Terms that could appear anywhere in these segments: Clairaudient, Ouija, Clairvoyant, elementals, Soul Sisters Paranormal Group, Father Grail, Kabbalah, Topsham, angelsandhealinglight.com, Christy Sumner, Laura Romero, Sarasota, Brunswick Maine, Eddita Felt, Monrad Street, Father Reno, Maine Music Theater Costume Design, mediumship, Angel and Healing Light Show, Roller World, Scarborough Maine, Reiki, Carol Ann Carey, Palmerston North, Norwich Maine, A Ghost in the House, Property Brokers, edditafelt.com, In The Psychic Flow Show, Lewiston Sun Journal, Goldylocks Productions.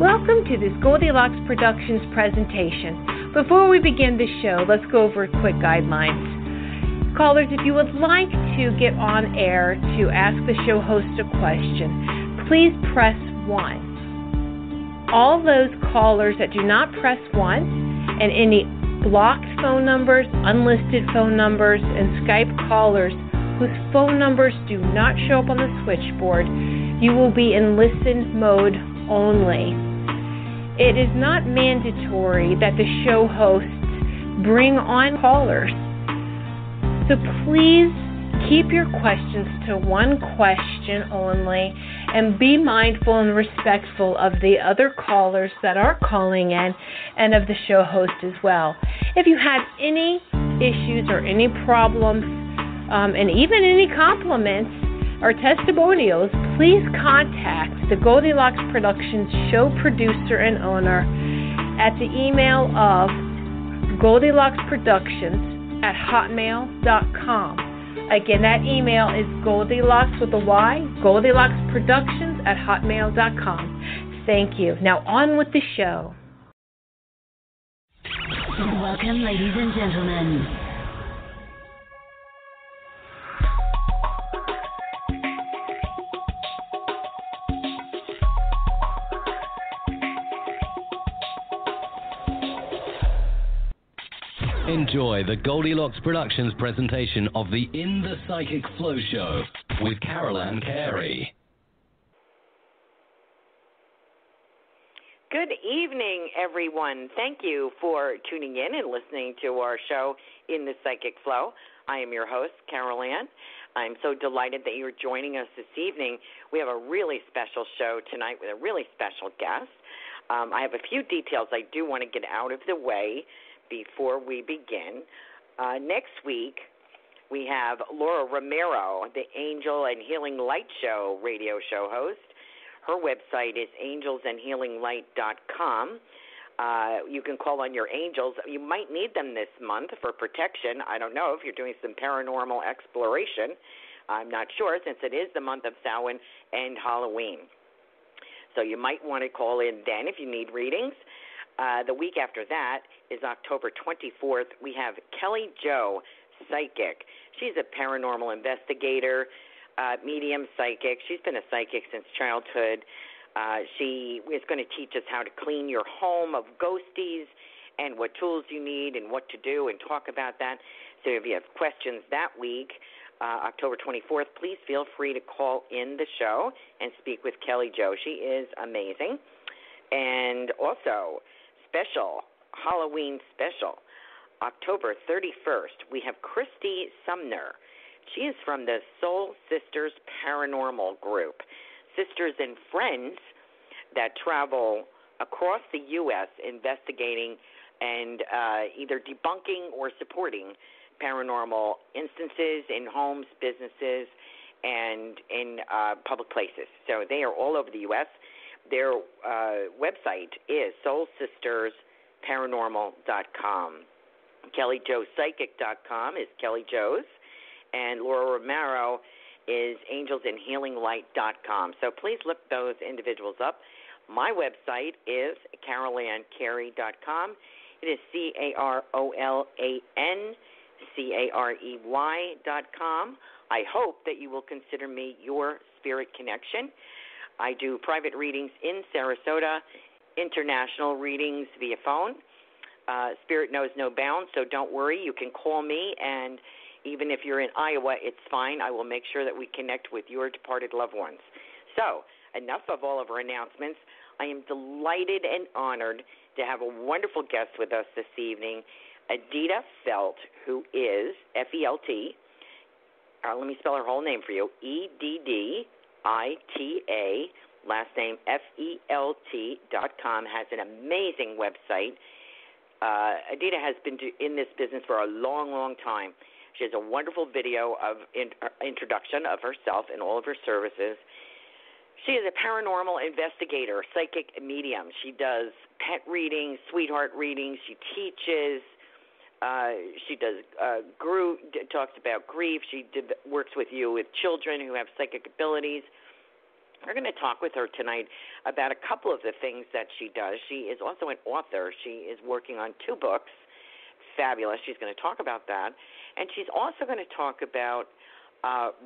Welcome to this Goldylocks Productions presentation. Before we begin the show, let's go over quick guidelines. Callers, if you would like to get on air to ask the show host a question, please press 1. All those callers that do not press 1 and any blocked phone numbers, unlisted phone numbers, and Skype callers whose phone numbers do not show up on the switchboard, you will be in listen mode only. It is not mandatory that the show hosts bring on callers. So please keep your questions to one question only and be mindful and respectful of the other callers that are calling in and of the show host as well. If you have any issues or any problems, and even any compliments or testimonials, please contact the Goldylocks Productions show producer and owner at the email of GoldylocksProductions@hotmail.com. Again, that email is Goldylocks with a Y, GoldylocksProductions@hotmail.com. Thank you. Now on with the show. Welcome, ladies and gentlemen. Enjoy the Goldylocks Productions presentation of the In The Psychic Flow Show with Carol Ann Carey. Good evening, everyone. Thank you for tuning in and listening to our show, In The Psychic Flow. I am your host, Carol Ann. I'm so delighted that you're joining us this evening. We have a really special show tonight with a really special guest. I have a few details I do want to get out of the way before we begin. Next week, we have Laura Romero, the Angel and Healing Light Show radio show host. Her website is angelsandhealinglight.com. You can call on your angels. You might need them this month for protection. I don't know if you're doing some paranormal exploration. I'm not sure, since it is the month of Samhain and Halloween. So you might want to call in then if you need readings. The week after that is October 24th. We have Kelly Jo, psychic. She's a paranormal investigator, medium psychic. She's been a psychic since childhood. She is going to teach us how to clean your home of ghosties and what tools you need and what to do and talk about that. So if you have questions that week, October 24th, please feel free to call in the show and speak with Kelly Jo. She is amazing. And also, special, Halloween special, October 31st, we have Christy Sumner. She is from the Soul Sisters Paranormal Group, sisters and friends that travel across the U.S. investigating and either debunking or supporting paranormal instances in homes, businesses, and in public places. So they are all over the U.S. Their website is soulsistersparanormal.com. KellyJoePsychic.com is Kelly Joe's, and Laura Romero is angelsandhealinglight.com. So please look those individuals up. My website is carolancarey.com. It is carolancarey.com. I hope that you will consider me your spirit connection. I do private readings in Sarasota, international readings via phone. Spirit knows no bounds, so don't worry. You can call me, and even if you're in Iowa, it's fine. I will make sure that we connect with your departed loved ones. So enough of all of our announcements. I am delighted and honored to have a wonderful guest with us this evening, Eddita Felt, who is F-E-L-T. Let me spell her whole name for you, E-D-D. ITA, last name FELT.com, has an amazing website. Eddita has been in this business for a long, long time. She has a wonderful video of introduction of herself and all of her services. She is a paranormal investigator, psychic medium. She does pet readings, sweetheart readings. She teaches. She does talks about grief. She works with you with children who have psychic abilities. We're going to talk with her tonight about a couple of the things that she does. She is also an author. She is working on 2 books. Fabulous. She's going to talk about that. And she's also going to talk about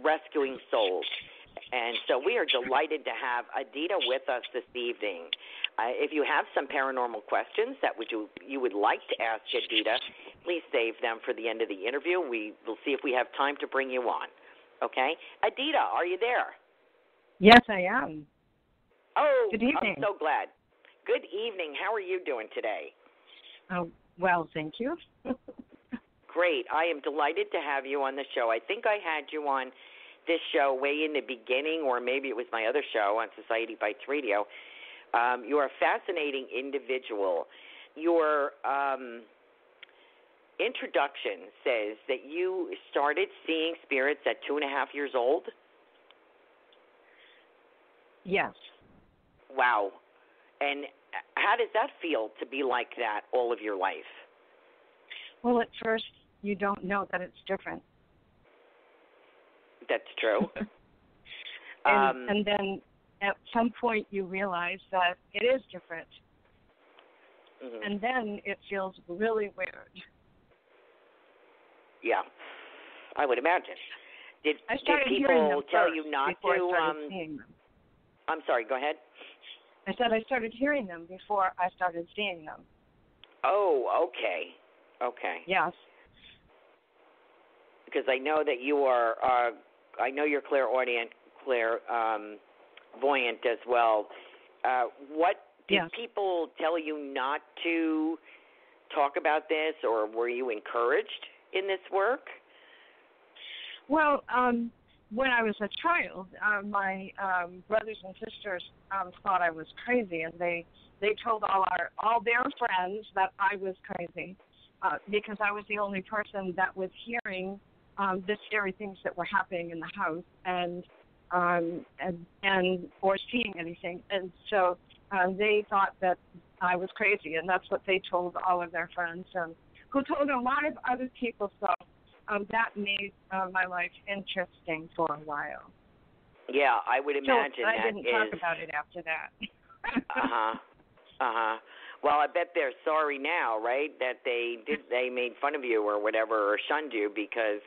rescuing souls. And so we are delighted to have Eddita with us this evening. If you have some paranormal questions that you would like to ask Eddita, please save them for the end of the interview. We will see if we have time to bring you on. Okay? Eddita, are you there? Yes, I am. Oh, good evening. I'm so glad. Good evening. How are you doing today? Oh, well, thank you. Great. I am delighted to have you on the show. I think I had you on this show way in the beginning, or maybe it was my other show on Society Bites Radio. You're a fascinating individual. Your introduction says that you started seeing spirits at 2.5 years old. Yes. Wow. And how does that feel to be like that all of your life? Well, at first, you don't know that it's different. That's true. and then at some point you realize that it is different. Mm-hmm. And then it feels really weird. Yeah, I would imagine. Did people tell you not to? I'm sorry, go ahead. I said I started hearing them before I started seeing them. Oh, okay. Okay. Yes. Because I know that you are, I know you're clairaudient, clairvoyant as well. What did people tell you not to talk about this, or were you encouraged in this work? Well, when I was a child, my brothers and sisters thought I was crazy, and they told all their friends that I was crazy because I was the only person that was hearing the scary things that were happening in the house, and or seeing anything. And so they thought that I was crazy, and that's what they told all of their friends, who told a lot of other people. So that made my life interesting for a while. Yeah, I would imagine so that I didn't talk about it after that. Uh-huh. Uh-huh. Well, I bet they're sorry now, right, that they made fun of you or whatever, or shunned you, because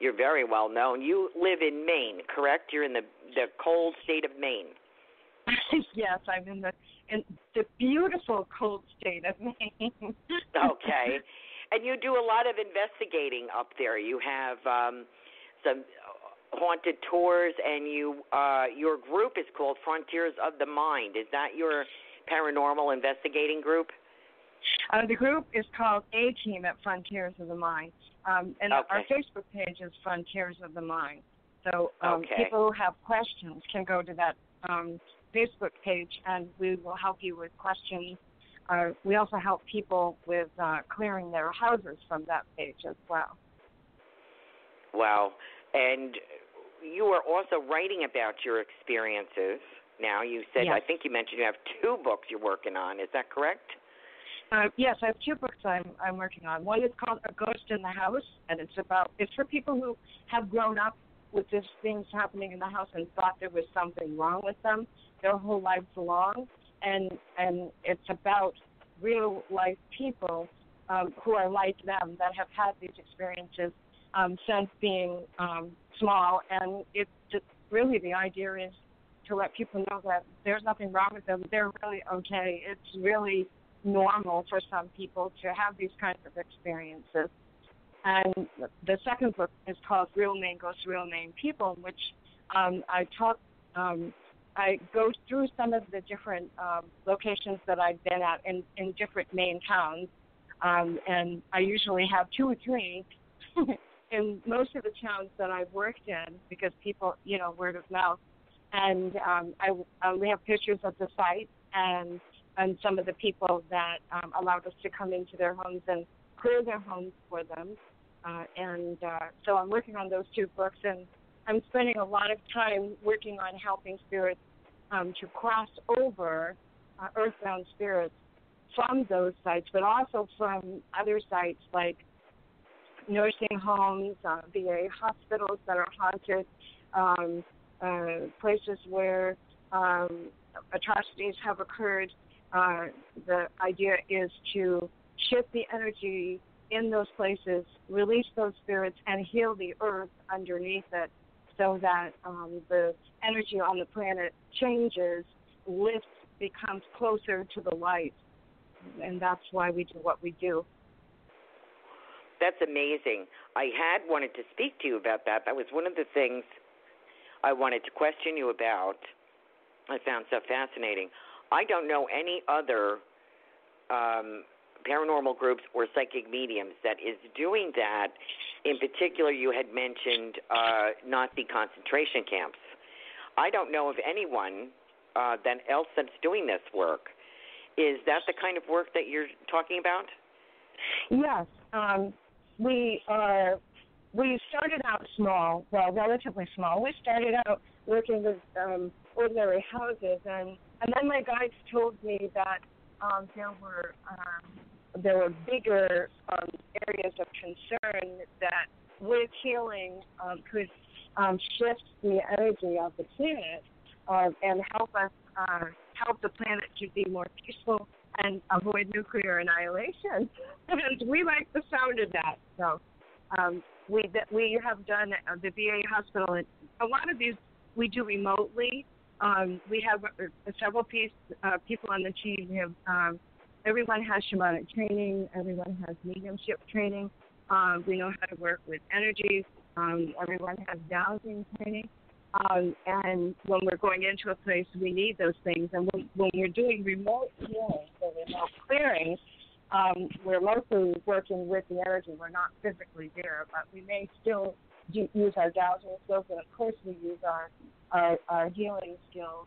you're very well known. You live in Maine, correct? You're in the cold state of Maine. Yes, I'm in the beautiful cold state of Maine. Okay. And you do a lot of investigating up there. You have some haunted tours, and your group is called Frontiers of the Mind. Is that your paranormal investigating group? The group is called A-Team at Frontiers of the Mind. And our Facebook page is Frontiers of the Mind. So people who have questions can go to that Facebook page, and we will help you with questions. We also help people with clearing their houses from that page as well. Wow. And you are also writing about your experiences now. You said, yes. I think you mentioned you have 2 books you're working on. Is that correct? Yes, I have 2 books I'm working on. One is called A Ghost in the House, and it's for people who have grown up with these things happening in the house and thought there was something wrong with them their whole lives long. And it's about real-life people who are like them, that have had these experiences since being small. And it's just really the idea is to let people know that there's nothing wrong with them. They're really okay. It's really normal for some people to have these kinds of experiences. And the second book is called Real Maine Ghosts, Real Maine People, in which I go through some of the different locations that I've been at in different Maine towns, and I usually have 2 or 3 in most of the towns that I've worked in, because people, word of mouth, and we have pictures of the site and some of the people that allowed us to come into their homes and clear their homes for them, so I'm working on those 2 books, and I'm spending a lot of time working on helping spirits to cross over earthbound spirits from those sites, but also from other sites like nursing homes, VA hospitals that are haunted, places where atrocities have occurred, the idea is to shift the energy in those places, release those spirits, and heal the earth underneath it so that the energy on the planet changes, lifts, becomes closer to the light. And that's why we do what we do. That's amazing. I had wanted to speak to you about that. That was one of the things I wanted to question you about. I found so fascinating. I don't know any other paranormal groups or psychic mediums that is doing that. In particular, you had mentioned Nazi concentration camps. I don't know of anyone that else that's doing this work. Is that the kind of work that you're talking about? Yes. We started out small, well, relatively small. We started out working with ordinary houses, and then my guides told me that there were bigger areas of concern that with healing could shift the energy of the planet and help us help the planet to be more peaceful and avoid nuclear annihilation. And we like the sound of that, so. We have done the VA hospital, and a lot of these we do remotely. We have several people on the team. We have everyone has shamanic training. Everyone has mediumship training. We know how to work with energies. Everyone has dowsing training. And when we're going into a place, we need those things. And when we're doing remote healing or remote clearing, we're mostly working with the energy. We're not physically there, but we may still use our dowsing skills, and of course we use our healing skills.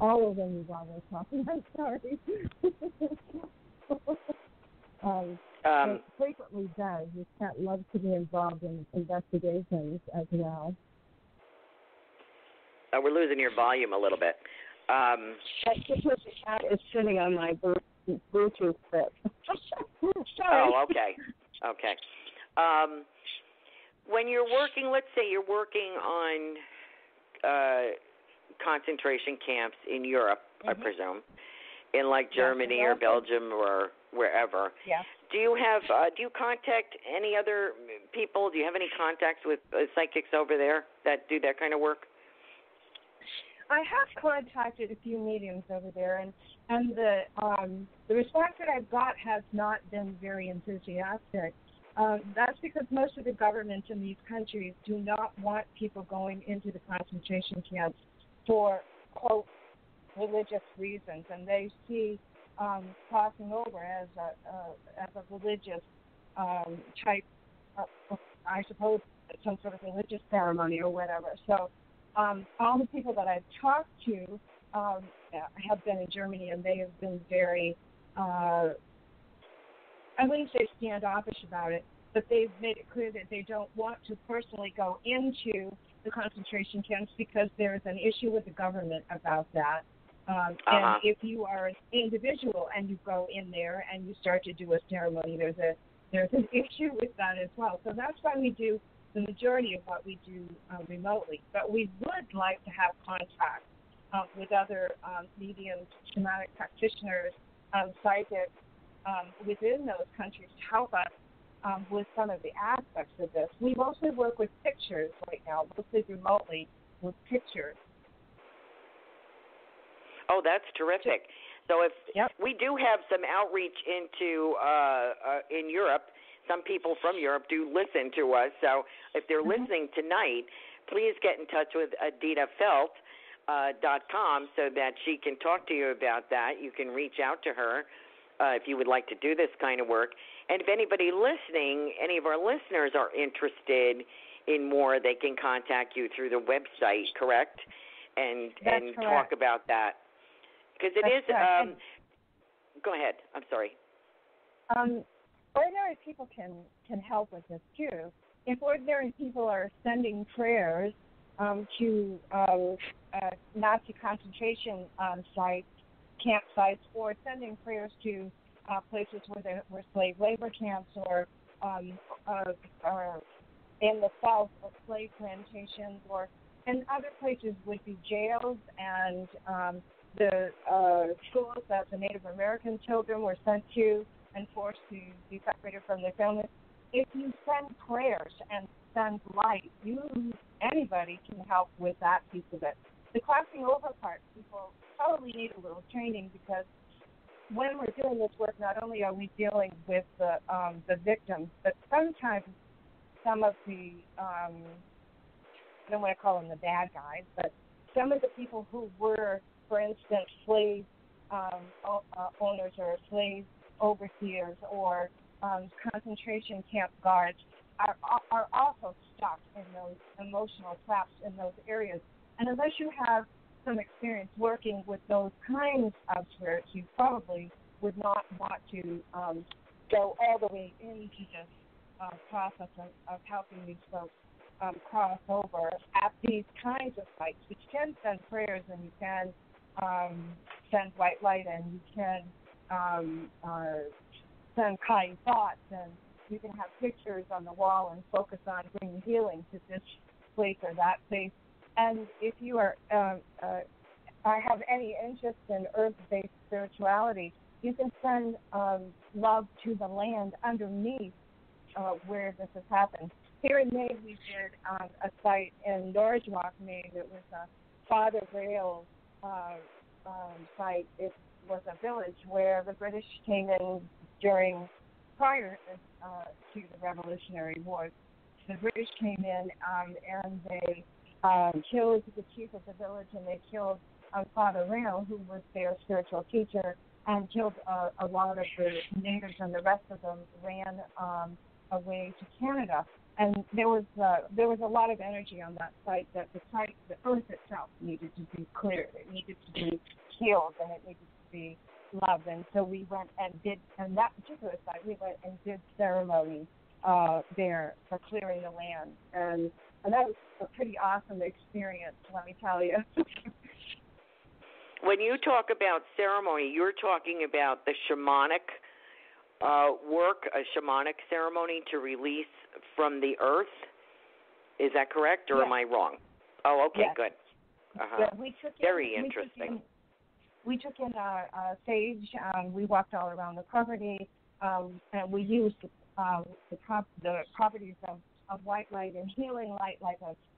All of them is while we're talking. I'm sorry. It frequently does. This cat loves to be involved in investigations as well. We're losing your volume a little bit. That's because the cat is sitting on my Bluetooth strip. Oh, okay. Okay. When you're working, let's say you're working on concentration camps in Europe, mm-hmm. I presume, in like Germany or Belgium or wherever. Yeah. Do you contact any other people? Do you have any contacts with psychics over there that do that kind of work? I have contacted a few mediums over there, and the response that I've got has not been very enthusiastic. That's because most of the governments in these countries do not want people going into the concentration camps for, quote, religious reasons, and they see crossing over as a religious type, I suppose, some sort of religious ceremony or whatever. So. All the people that I've talked to have been in Germany, and they have been very, I wouldn't say standoffish about it, but they've made it clear that they don't want to personally go into the concentration camps because there is an issue with the government about that. And if you are an individual and you go in there and you start to do a ceremony, there's an issue with that as well. So that's why we do the majority of what we do remotely, but we would like to have contact with other mediums, shamanic practitioners, psychics within those countries to help us with some of the aspects of this. We mostly work with pictures right now, mostly remotely with pictures. Oh, that's terrific. So if we do have some outreach into in Europe. Some people from Europe do listen to us, so if they're listening tonight, please get in touch with edditafelt.com so that she can talk to you about that. You can reach out to her if you would like to do this kind of work. And if anybody listening, any of our listeners are interested in more, they can contact you through the website, correct? And talk about that. Because it is go ahead. I'm sorry. Ordinary people can help with this, too. If ordinary people are sending prayers to Nazi concentration sites, campsites, or sending prayers to places where there were slave labor camps or in the South, or slave plantations, or And other places would be jails and the schools that the Native American children were sent to and forced to be separated from their families. If you send prayers and send light, anybody can help with that piece of it. The crossing over part, people probably need a little training because when we're doing this work, not only are we dealing with the victims, but sometimes some of the, I don't want to call them the bad guys, but some of the people who were, for instance, slave owners or slave overseers or concentration camp guards are also stuck in those emotional traps in those areas. And unless you have some experience working with those kinds of spirits, you probably would not want to go all the way into this process of helping these folks cross over at these kinds of sites. You can send prayers and you can send white light and you can send kind thoughts and you can have pictures on the wall and focus on bringing healing to this place or that place. And if you are have any interest in earth-based spirituality, you can send love to the land underneath where this has happened. Here in Maine, we did a site in Norwich Maine. It was a Father Grail site. It was a village where the British came in prior to the Revolutionary War. The British came in and they killed the chief of the village, and they killed Father Reno, who was their spiritual teacher, and killed a lot of the natives, and the rest of them ran away to Canada. And there was a lot of energy on that site that the earth itself needed to be cleared, it needed to be healed, and it needed to be loved. And so we went and did, and that particular site, we went and did ceremony there for clearing the land. And that was a pretty awesome experience, let me tell you. When you talk about ceremony, you're talking about the shamanic work, a shamanic ceremony to release from the earth. Is that correct, or am I wrong? Oh, okay, good. Uh-huh. Yeah, Very interesting. We took in our sage. We walked all around the property, and we used the properties of white light and healing light,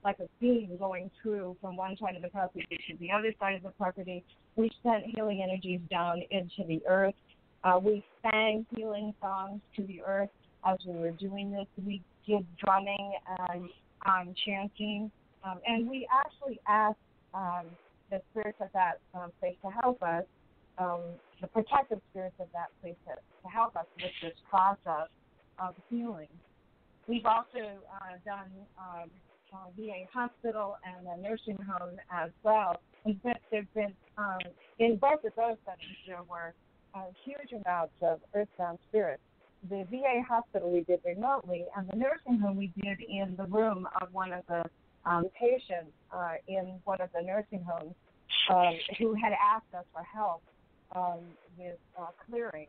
like a beam going through from one side of the property to the other side of the property. We sent healing energies down into the earth. We sang healing songs to the earth as we were doing this. We did drumming and chanting, and we actually asked the spirits of that place to help us, the protective spirits of that place to help us with this process of healing. We've also done a VA hospital and a nursing home as well. And there's been, in both of those settings, there were huge amounts of earthbound spirits. The VA hospital we did remotely, and the nursing home we did in the room of one of the patients in one of the nursing homes who had asked us for help with clearing.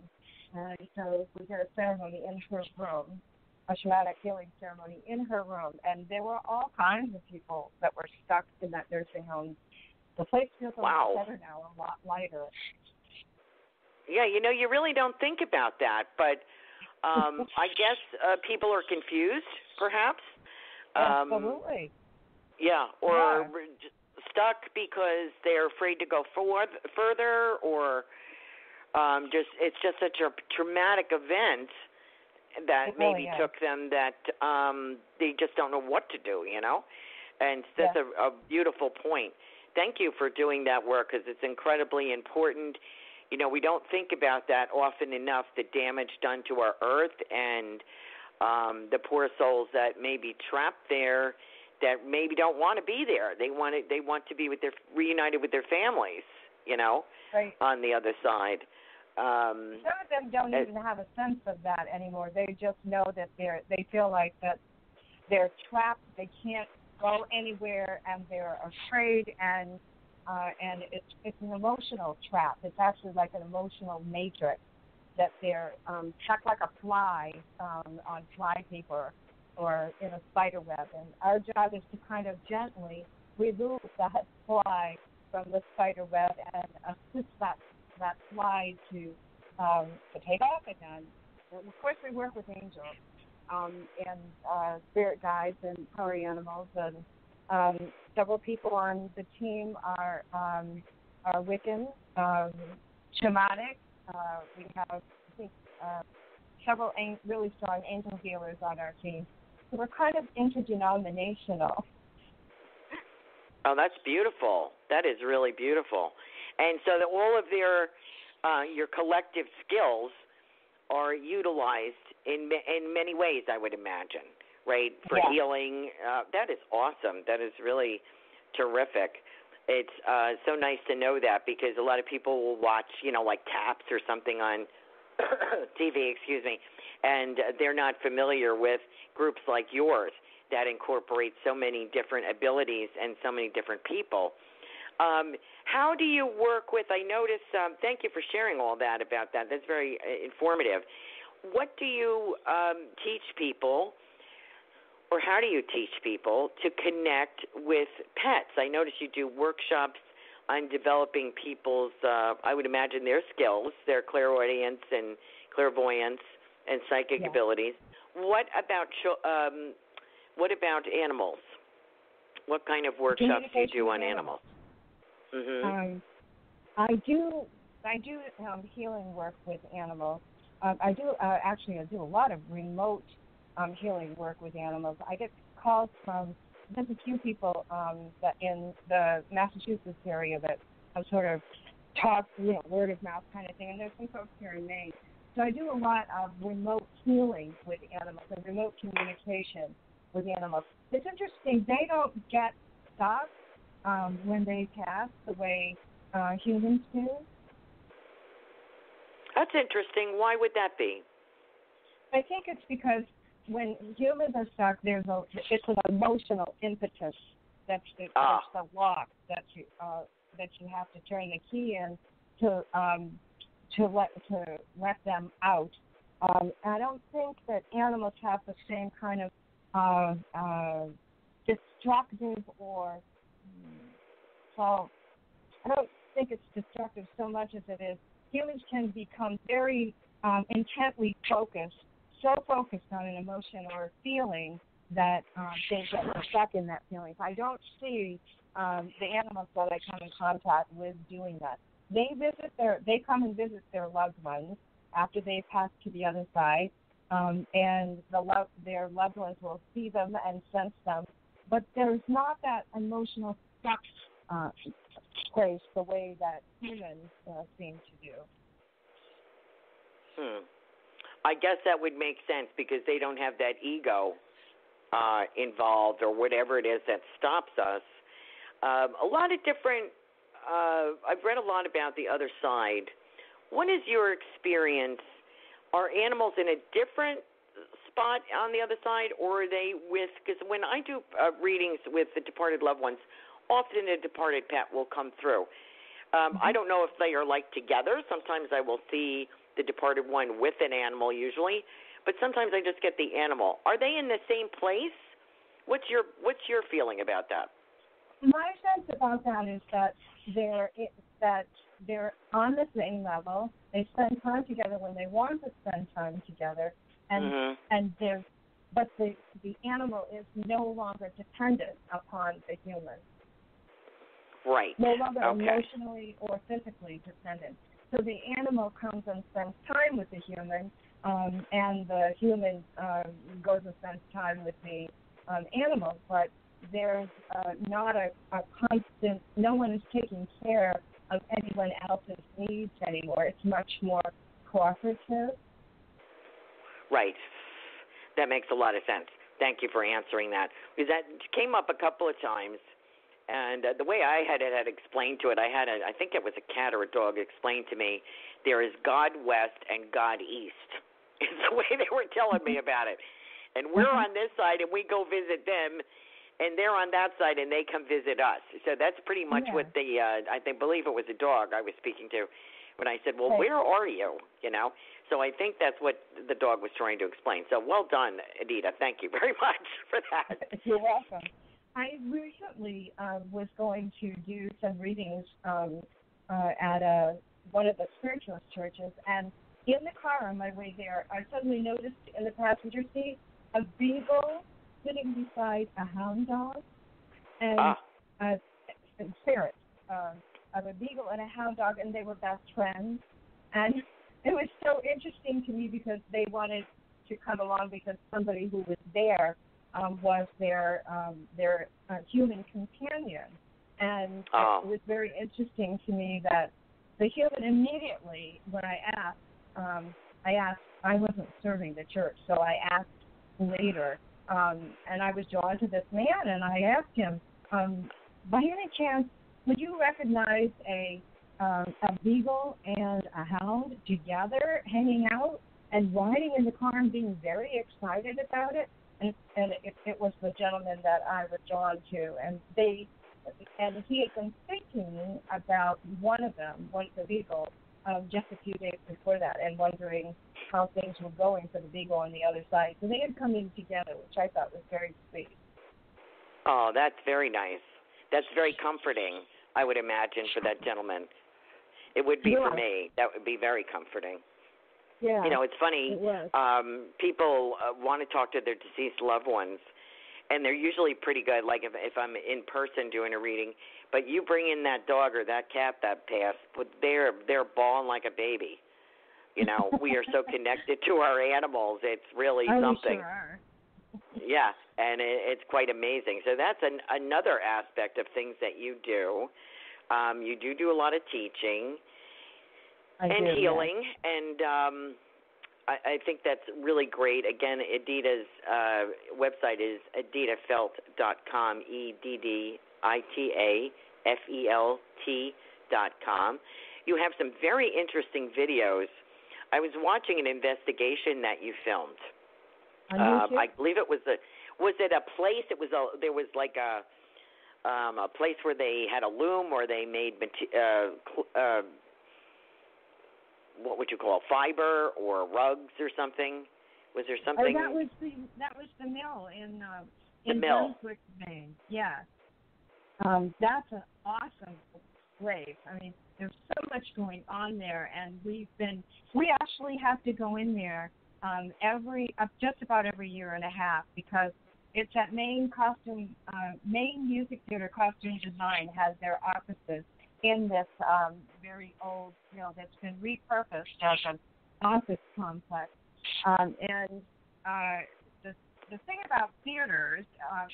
And so we did a ceremony in her room, a shamanic healing ceremony in her room, and there were all kinds of people that were stuck in that nursing home. The place feels a lot better now, a lot lighter. Yeah, you really don't think about that, but I guess people are confused, perhaps. Absolutely. Yeah, or stuck because they're afraid to go further, or it's just such a traumatic event that took them that they just don't know what to do, And that's a beautiful point. Thank you for doing that work because it's incredibly important. We don't think about that often enough, the damage done to our earth and the poor souls that may be trapped there that maybe don't want to be there. They want to be reunited with their families, right. On the other side. Some of them don't even have a sense of that anymore. They just know that they feel like that they're trapped. They can't go anywhere, and they're afraid. And it's an emotional trap. It's actually like an emotional matrix that they're stuck like a fly on fly paper or in a spider web. And our job is to kind of gently remove that fly from the spider web and assist that fly to take off again. And of course, we work with angels and spirit guides and power animals, and several people on the team are Wiccan, shamanic. We have, several really strong angel healers on our team. So we're kind of interdenominational. Oh, that's beautiful. That is really beautiful. And so that all of their your collective skills are utilized in many ways, I would imagine, right, for healing. That is awesome. That is really terrific. It's so nice to know that, because a lot of people will watch, like Taps or something on TV, and they're not familiar with groups like yours that incorporate so many different abilities and so many different people. How do you work with, I notice, thank you for sharing all that about that. That's very informative. What do you teach people, or how do you teach people to connect with pets? I notice you do workshops on developing people's, I would imagine, their skills, their clairvoyance and psychic abilities. What about animals? What kind of workshops do you do on animals? Mm-hmm. I do healing work with animals. I do a lot of remote healing work with animals. I get calls from there's a few people that in the Massachusetts area that have sort of talk, word of mouth kind of thing, and there's some folks here in Maine. So I do a lot of remote healing with animals and remote communication with animals. It's interesting, they don't get stopped when they pass the way humans do. That's interesting. Why would that be? I think it's because when humans are stuck, it's an emotional impetus that's the lock that you have to turn the key in to let them out. I don't think that animals have the same kind of destructive or I don't think it's destructive so much as it is. Humans can become very intently focused. So focused on an emotion or a feeling that they get stuck in that feeling. I don't see the animals that I come in contact with doing that. They come and visit their loved ones after they pass to the other side, and their loved ones will see them and sense them. But there's not that emotional stuck place the way that humans seem to do. I guess that would make sense, because they don't have that ego involved or whatever it is that stops us. I've read a lot about the other side. What is your experience? Are animals in a different spot on the other side, or are they with, because when I do readings with the departed loved ones, often a departed pet will come through. I don't know if they are like together. Sometimes I will see the departed one with an animal usually, but sometimes I just get the animal. Are they in the same place? What's your feeling about that? My sense about that is that they're on the same level. They spend time together when they want to spend time together, but the animal is no longer dependent upon the human. Right. No longer emotionally or physically dependent. So the animal comes and spends time with the human, and the human goes and spends time with the animal, but there's not a constant, no one is taking care of anyone else's needs anymore. It's much more cooperative. Right. That makes a lot of sense. Thank you for answering that, because that came up a couple of times. And the way I had explained to it, I think it was a cat or a dog explained to me, there is God West and God East. It's the way they were telling me about it. And we're on this side, and we go visit them, and they're on that side, and they come visit us. So that's pretty much what the I believe it was a dog I was speaking to when I said, well, where are you? So I think that's what the dog was trying to explain. So well done, Eddita. Thank you very much for that. You're welcome. I recently was going to do some readings at one of the spiritualist churches, and in the car on my way there, I suddenly noticed in the passenger seat a beagle sitting beside a hound dog, and spirit of a beagle and a hound dog, and they were best friends. And it was so interesting to me because they wanted to come along because somebody who was there was their human companion. And it was very interesting to me that the human immediately, when I asked, I wasn't serving the church, so I asked later, and I was drawn to this man, and I asked him, by any chance, would you recognize a beagle and a hound together hanging out and riding in the car and being very excited about it? And it was the gentleman that I was drawn to, and he had been thinking about one of them, one of the beagles, just a few days before that, and wondering how things were going for the beagle on the other side. So they had come in together, which I thought was very sweet. Oh, that's very nice. That's very comforting, I would imagine, for that gentleman. It would be for me. That would be very comforting. Yeah. You know, it's funny. It people want to talk to their deceased loved ones, and they're usually pretty good, like if I'm in person doing a reading. But you bring in that dog or that cat that passed, but they're bawling like a baby. You know, we are so connected to our animals. It's really something. We sure are. Yeah, and it's quite amazing. So that's another aspect of things that you do. You do a lot of teaching and healing, yeah. And I think that's really great. Again, Eddita's website is edditafelt.com, edditafelt.com. You have some very interesting videos. I was watching an investigation that you filmed. I believe it was a place. It was there was like a place where they had a loom, or they made what would you call fiber or rugs or something? Was there something? Oh, that was the mill in Brunswick, Maine. Yeah, that's an awesome place. I mean, there's so much going on there, and we actually have to go in there. Just about every year and a half, because it's at Maine Music Theater Costume Design has their offices in this very old mill that's been repurposed as an office complex. The thing about theaters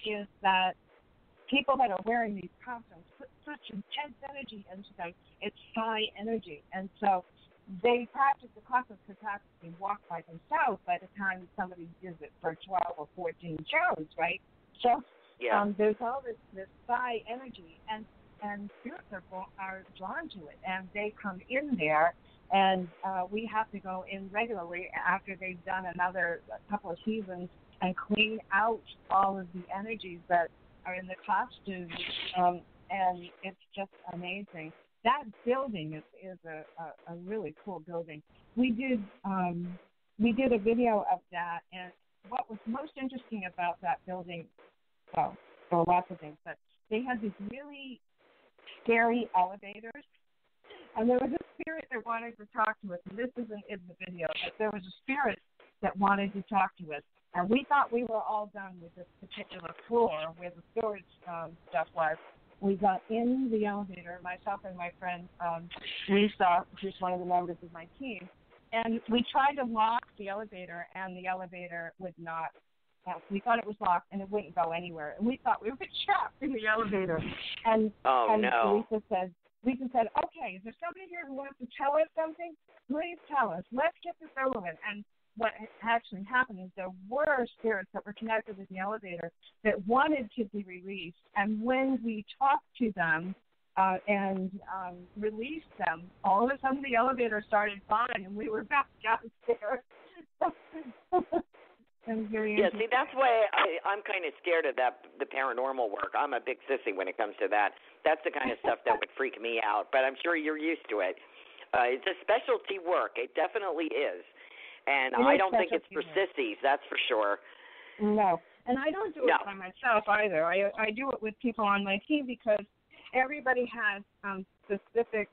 is that people that are wearing these costumes put such intense energy into them. It's high energy, and so they practice the costumes because they walk by themselves by the time somebody does it for 12 or 14 shows, right? So there's all this high energy, and spirit people are drawn to it, and they come in there, and we have to go in regularly after they've done another couple of seasons and clean out all of the energies that are in the costumes, and it's just amazing. That building is a really cool building. We did a video of that, and what was most interesting about that building, well, there were lots of things, but they had these really scary elevators, and there was a spirit that wanted to talk to us. And this isn't in the video, but there was a spirit that wanted to talk to us, and we thought we were all done with this particular floor where the storage stuff was. We got in the elevator, myself and my friend Lisa, who's one of the members of my team, and we tried to lock the elevator, and the elevator would not. We thought it was locked, and it wouldn't go anywhere. And we thought we were trapped in the elevator. And Lisa said, okay, is there somebody here who wants to tell us something? Please tell us. Let's get this over with. And what actually happened is there were spirits that were connected with the elevator that wanted to be released. And when we talked to them and released them, all of a sudden the elevator started flying, and we were back downstairs. Yeah, see, that's why I'm kind of scared of the paranormal work. I'm a big sissy when it comes to that. That's the kind of stuff that would freak me out, but I'm sure you're used to it. It's a specialty work. It definitely is. And I don't think it's for sissies, that's for sure. No, And I don't do it by myself either. I do it with people on my team because everybody has specific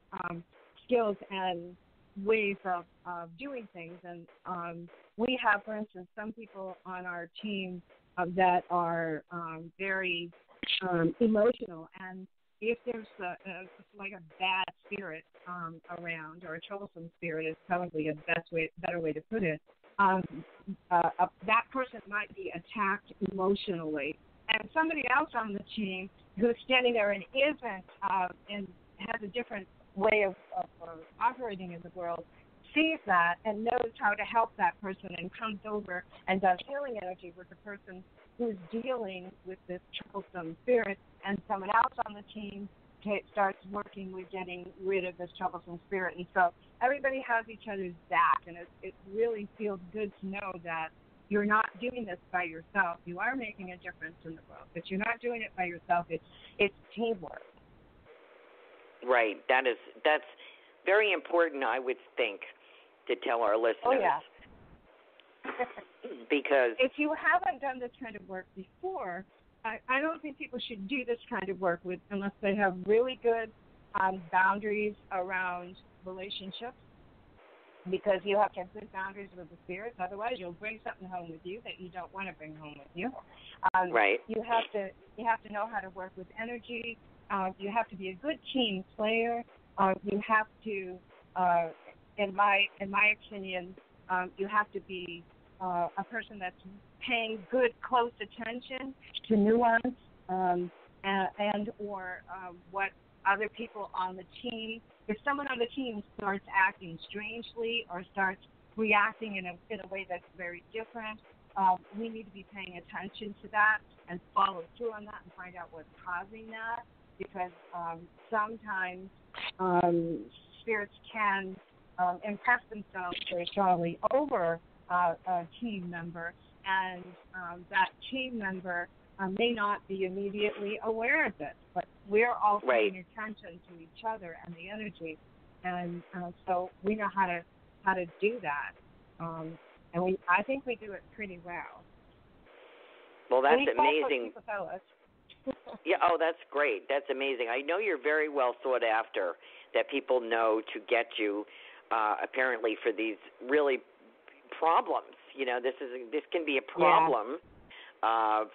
skills and ways of doing things. And we have, for instance, some people on our team that are very emotional. And if there's like a bad spirit around, or a troublesome spirit is probably a better way to put it, that person might be attacked emotionally. And somebody else on the team who's standing there and isn't and has a different way of operating in the world sees that and knows how to help that person and comes over and does healing energy with the person who's dealing with this troublesome spirit, and someone else on the team starts working with getting rid of this troublesome spirit. And so everybody has each other's back, and it really feels good to know that you're not doing this by yourself. You are making a difference in the world, but you're not doing it by yourself. It's teamwork. Right. That's very important, I would think, to tell our listeners. Oh, yeah. Because if you haven't done this kind of work before, I don't think people should do this kind of work with unless they have really good boundaries around relationships, because you have to have good boundaries with the spirits. Otherwise, you'll bring something home with you that you don't want to bring home with you. Right. You have to know how to work with energy. You have to be a good team player. You have to, in my opinion, you have to be a person that's paying good, close attention to nuance and what other people on the team. If someone on the team starts acting strangely or starts reacting in a way that's very different, we need to be paying attention to that and follow through on that and find out what's causing that, because sometimes spirits can impress themselves very strongly over a team member, and that team member may not be immediately aware of this, but we're all paying attention to each other and the energy, and so we know how to do that, and I think we do it pretty well. Well, that's amazing. Yeah. Oh, that's great. That's amazing. I know you're very well sought after, that people know to get you apparently for these really problems. You know, this can be a problem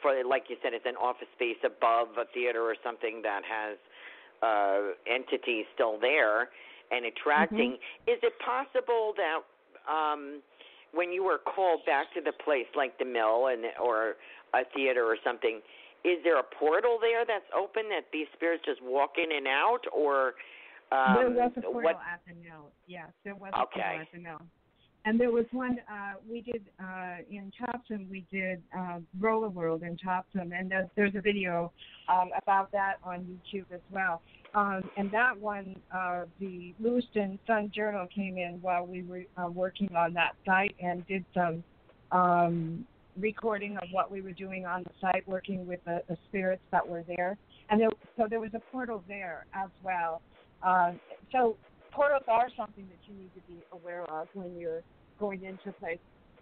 for, like you said, it's an office space above a theater or something that has entities still there and attracting. Mm-hmm. Is it possible that when you were called back to the place like the mill or a theater or something, is there a portal there that's open that these spirits just walk in and out, or there was a portal at the mill. Yes, there was a portal at the mill. And there was one we did in Topsham. We did Roller World in Topsham, and there's a video about that on YouTube as well. And that one, the Lewiston Sun Journal came in while we were working on that site and did some recording of what we were doing on the site, working with the spirits that were there. And so there was a portal there as well. So portals are something that you need to be aware of when you're going into a place.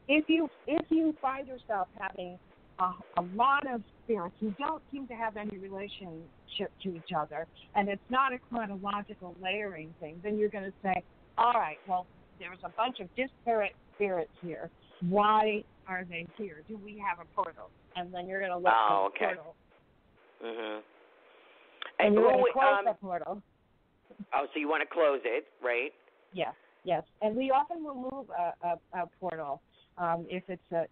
If you find yourself having a lot of spirits who don't seem to have any relationship to each other, and it's not a chronological layering thing, then you're going to say, all right, well, there's a bunch of disparate spirits here. Why are they here? Do we have a portal? And then you're going to look for the portal. Mm-hmm. And you're going to close the portal. Oh, so you want to close it, right? Yes. And we often will move a portal if it's an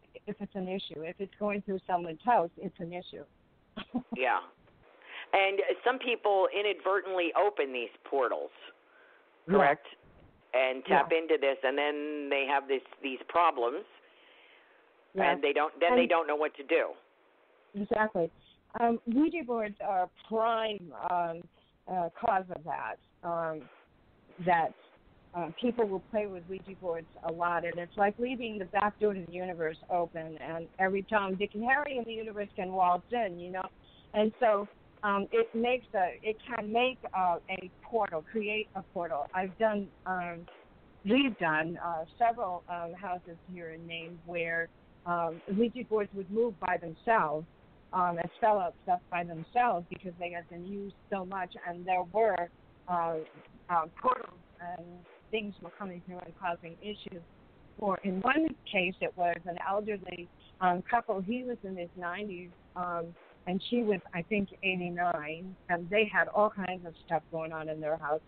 issue. If it's going through someone's house, it's an issue. Yeah. And some people inadvertently open these portals, correct? Yeah. And tap into this, and then they have these problems, and they don't know what to do. Exactly. Ouija boards are prime cause of that. People will play with Ouija boards a lot, and it's like leaving the back door to the universe open, and every Tom, Dick, and Harry in the universe can waltz in, you know. And so it can make a portal, create a portal. We've done several houses here in Maine where Ouija boards would move by themselves, and spell out stuff by themselves because they had been used so much, and there were portals and things were coming through and causing issues. Or in one case, it was an elderly couple. He was in his 90s, and she was, I think, 89, and they had all kinds of stuff going on in their house.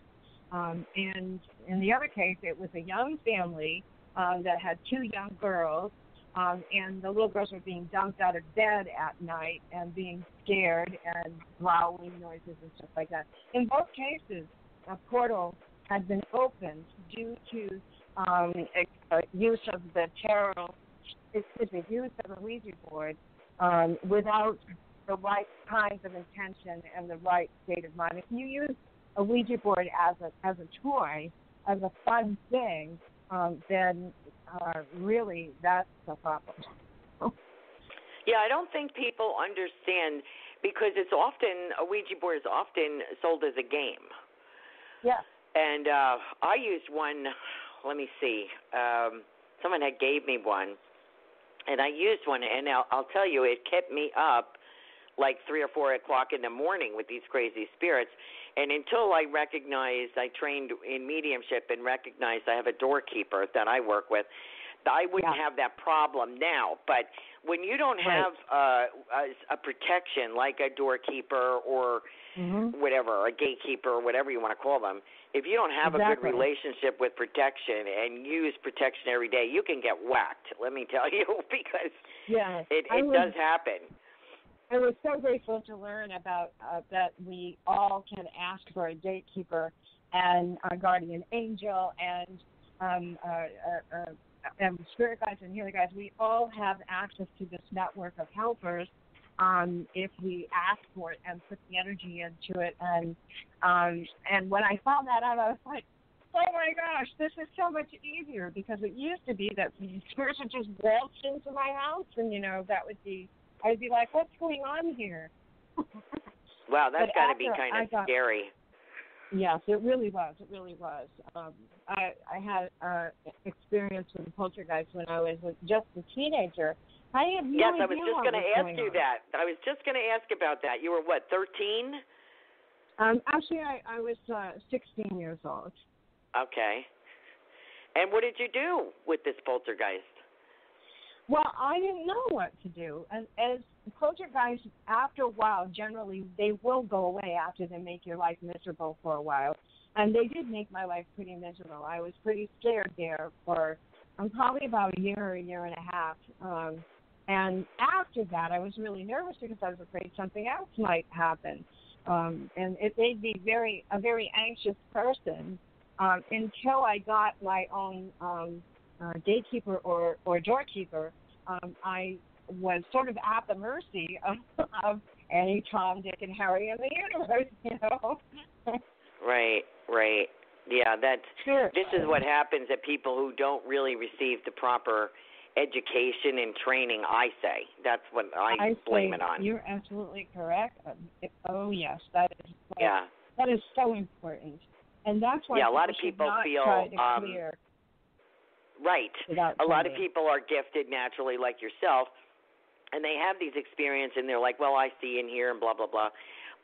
And in the other case, it was a young family that had two young girls, and the little girls were being dumped out of bed at night and being scared and growling noises and stuff like that. In both cases, a portal had been opened due to use of the tarot, use of a Ouija board without the right kinds of intention and the right state of mind. If you use a Ouija board as a toy, as a fun thing, then really that's the problem. Yeah, I don't think people understand because it's often, a Ouija board is often sold as a game. Yeah. And I used one, let me see, someone had gave me one, and I used one, and I'll tell you, it kept me up like 3 or 4 o'clock in the morning with these crazy spirits. And until I recognized, I trained in mediumship and recognized I have a doorkeeper that I work with, I wouldn't have that problem now. But when you don't have a protection like a doorkeeper or whatever, a gatekeeper or whatever you want to call them, if you don't have a good relationship with protection and use protection every day, you can get whacked, let me tell you, because it does happen. I was so grateful to learn about that we all can ask for a gatekeeper and our guardian angel and spirit guides and healing guides. We all have access to this network of helpers if we ask for it and put the energy into it. And when I found that out, I was like, oh, my gosh, this is so much easier because it used to be that spirits would just waltz into my house and, you know, that would be – I'd be like, what's going on here? Wow, that's got to be kind of scary. Yes, it really was. It really was. I had experience with the poltergeist when I was just a teenager. I had no idea. Yes, I was just going to ask you that. I was just going to ask about that. You were, what, 13? Actually, I was 16 years old. Okay. And what did you do with this poltergeist? Well, I didn't know what to do. And as poltergeists, after a while, generally, they will go away after they make your life miserable for a while. And they did make my life pretty miserable. I was pretty scared there for probably about a year and a half. And after that, I was really nervous because I was afraid something else might happen. And it made me a very anxious person until I got my own gatekeeper or doorkeeper, I was sort of at the mercy of any Tom, Dick, and Harry in the universe, you know. Right. Yeah, This is what happens to people who don't really receive the proper education and training, I say. That's what I blame it on. You're absolutely correct. Oh, yes, that is that is so important. And that's why a lot of people feel clear. Right. A lot of people are gifted naturally like yourself, and they have these experiences, and they're like, well, I see in here and blah, blah, blah.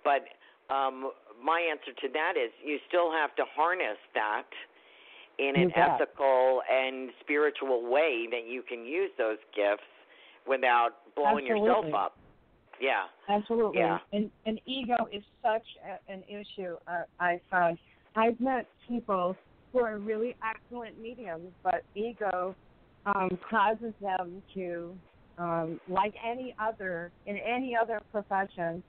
But my answer to that is you still have to harness that in an ethical and spiritual way that you can use those gifts without blowing yourself up. Yeah. Absolutely. Yeah. And ego is such an issue, I found. I've met people who are really excellent mediums, but ego causes them to, like any other profession,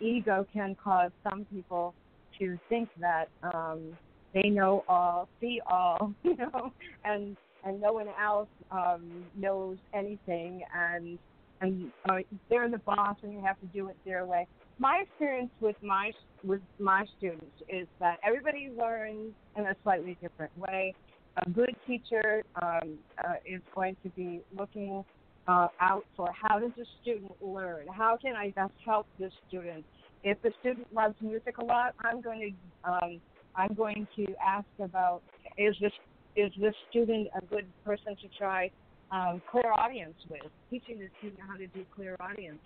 ego can cause some people to think that they know all, see all, you know, and no one else knows anything, and they're the boss, and you have to do it their way. My experience with my students is that everybody learns in a slightly different way. A good teacher is going to be looking out for how does a student learn? How can I best help this student? If the student loves music a lot, I'm going to ask about is this student a good person to try clairaudience with, teaching the student how to do clairaudience,